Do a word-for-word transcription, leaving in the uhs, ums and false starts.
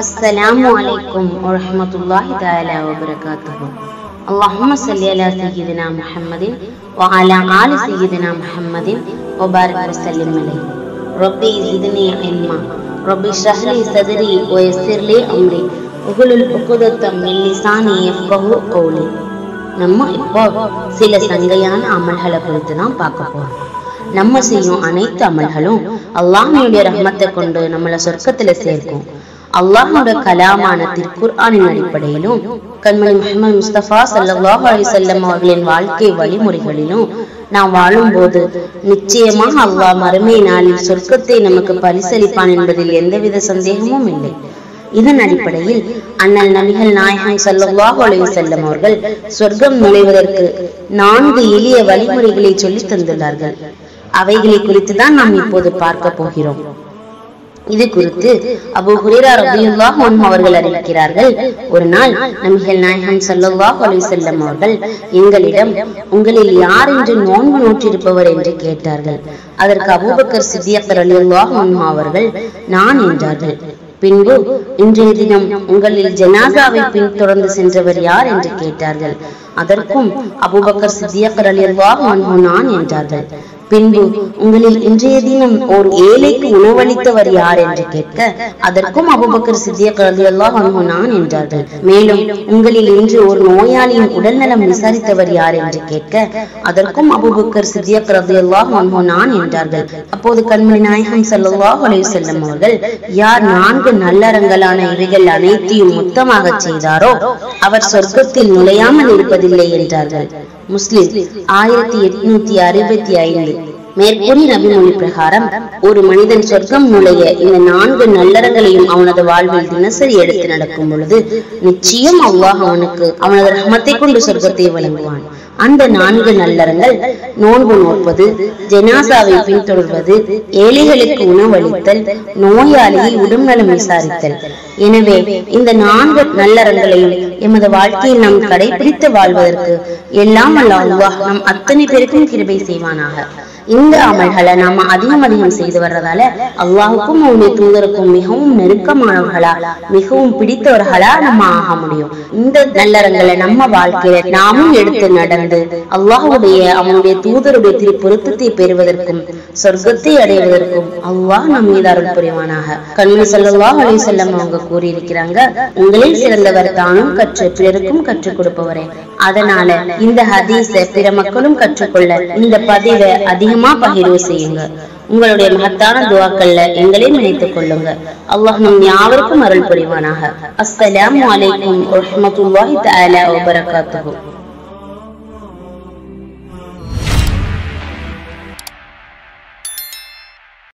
السلام عليكم ورحمة الله تعالى وبركاته. اللهم صل على سيدنا محمد وعلى آل سيدنا محمد وبارك وسلم عليه. ربي زدني علما، ربي اشرح لي صدري ويسر لي امري واحلل عقدة من لساني يفقهوا قولي. நம்ம இப்போ சில சங்கையான அமல்களை குறித்து தான் பார்க்க போறோம். நம்ம செய்யும் அனைத்து அமல்களும் அல்லாஹ்வுடைய ரஹ்மத்தை கொண்டு நம்மளை சொர்க்கத்துல சேர்க்கும். அல்லாஹ்வுடைய கலாமான திருக்குர்ஆனின் அடிப்படையிலும் கண்மணி முஹம்மது முஸ்தபா ஸல்லல்லாஹு அலைஹி வஸல்லம் அவர்களின் வாழ்க்கை வழிமுறைகளிலும் நாம் வாழும்போது நிச்சயமாக அல்லாஹ் மறுமை நாளில் சொர்க்கத்தை நமக்கு பரிசளிப்பான் என்பதில் எந்தவித சந்தேகமும் இல்லை. இதன் அடிப்படையில் அண்ணல் நபிகள் நாயகம் ஸல்லல்லாஹு அலைஹி வஸல்லம் அவர்கள் சொர்க்கம் நுழைவதற்கு நான்கு எளிய வழிமுறைகளை சொல்லி தந்துள்ளார்கள். அவைகளை குறித்து தான் நாம் இப்போது பார்க்க போகிறோம். இது குறித்து அபூ ஹுரைரா ரலியல்லாஹு அன்ஹு அவர்கள் அறிவிக்கிறார்கள், ஒரு நாள் நபிகள் நாயகம் ஸல்லல்லாஹு அலைஹி வஸல்லம் அவர்கள் எங்களிடம் உங்களில் யார் என்று நோன்பு நோற்றிருப்பவர் என்று கேட்டார்கள். அதற்கு அபூபக்கர் சித்தியக் ரலியல்லாஹு அன்ஹு அவர்கள் நான் என்றார்கள். பின்பு இன்றைய தினம் உங்களில் ஜனாசாவை பின்தொடர்ந்து சென்றவர் யார் என்று கேட்டார்கள். அதற்கும் அபூபக்கர் சித்தியக் ரலியல்லாஹு அன்ஹு நான் என்றார்கள். பின்பு உங்களில் இன்றைய தினம் ஓர் ஏழைக்கு உணவளித்தவர் யார் என்று கேட்க அதற்கும் அபூபக்கர் சித்தியக் ரலியல்லாஹு அன்ஹு நான் என்றார்கள். மேலும் உங்களில் இன்று ஒரு நோயாளியின் உடல்நலம் விசாரித்தவர் யார் என்று கேட்க அதற்கும் அபூபக்கர் சித்தியக் ரலியல்லாஹு அன்ஹு நான் என்றார்கள். அப்போது கண்மணி நாயகம் ஸல்லல்லாஹு அலைஹி வஸல்லம் அவர்கள், யார் நான்கு நல்லறங்களான இவைகள் அனைத்தையும் மொத்தமாக செய்தாரோ அவர் சொர்க்கத்தில் நுழையாமல் இருப்பதில்லை என்றார்கள். முஸ்லிம் ஆயிரத்தி எட்நூத்தி அறுபத்தி ஐந்து மேற்கூறி நபிமொழி பிரகாரம் ஒரு மனிதன் சொர்க்கம் நுழைய இந்த நான்கு நல்லறங்களையும் அவனது வாழ்வில் தினசரி எடுத்து நடக்கும் பொழுது நிச்சயம் அல்லாஹ் அவனுக்கு அவனது ரஹ்மத்தை கொண்டு சொர்க்கத்தை வழங்குவான். அந்த நான்கு நல்லறங்கள் நோன்பு நோற்பது, ஜனாசாவை பின்தொடர்வது, ஏழைகளுக்கு உணவளித்தல், நோயாளியை உடல்நலம் விசாரித்தல். எனவே இந்த நான்கு நல்லறங்களையும் எமது வாழ்க்கையில் நாம் கடைபிடித்து வாழ்வதற்கு எல்லாம் அல்லாஹ் நம் அத்தனை பேருக்கும் கிருபை செய்வானாக. இந்த அமல்களை நாம அதிகம் அதிகம் செய்து வர்றதால அல்லாஹுக்கும் அவனுடைய தூதருக்கும் மிகவும் நெருக்கமானவர்களா, மிகவும் பிடித்தவர்களா நம்ம ஆக முடியும். இந்த நல்லறங்களை நம்ம வாழ்க்கையில நாமும் எடுத்து நடந்து அல்லாஹுடைய அவனுடைய தூதருடைய திரு பொருத்தத்தை பெறுவதற்கும் சொர்க்கத்தை அடைவதற்கும் அல்லாஹ் நம் மீது அருள் புரிவானாக. கண்மணி ஸல்லல்லாஹு அலைஹி வஸல்லம் அவங்க கூறியிருக்கிறாங்க, உங்களில் சிறந்தவர் தானும் கற்று பிறருக்கும் கற்றுக் கொடுப்பவரே. அதனால இந்த ஹதீஸை பிற மக்களும் கற்றுக்கொள்ள இந்த பதிவை அதிகமா பகிர்வு செய்யுங்க. உங்களுடைய மகத்தான துஆக்கள்ல எங்களையும் நினைத்துக் கொள்ளுங்க. அல்லாஹ் நம் யாவருக்கும் அருள் புரிவானாக. அஸ்ஸலாமு அலைக்கும் வரஹ்மத்துல்லாஹி தஆலா வபரகாத்துஹு.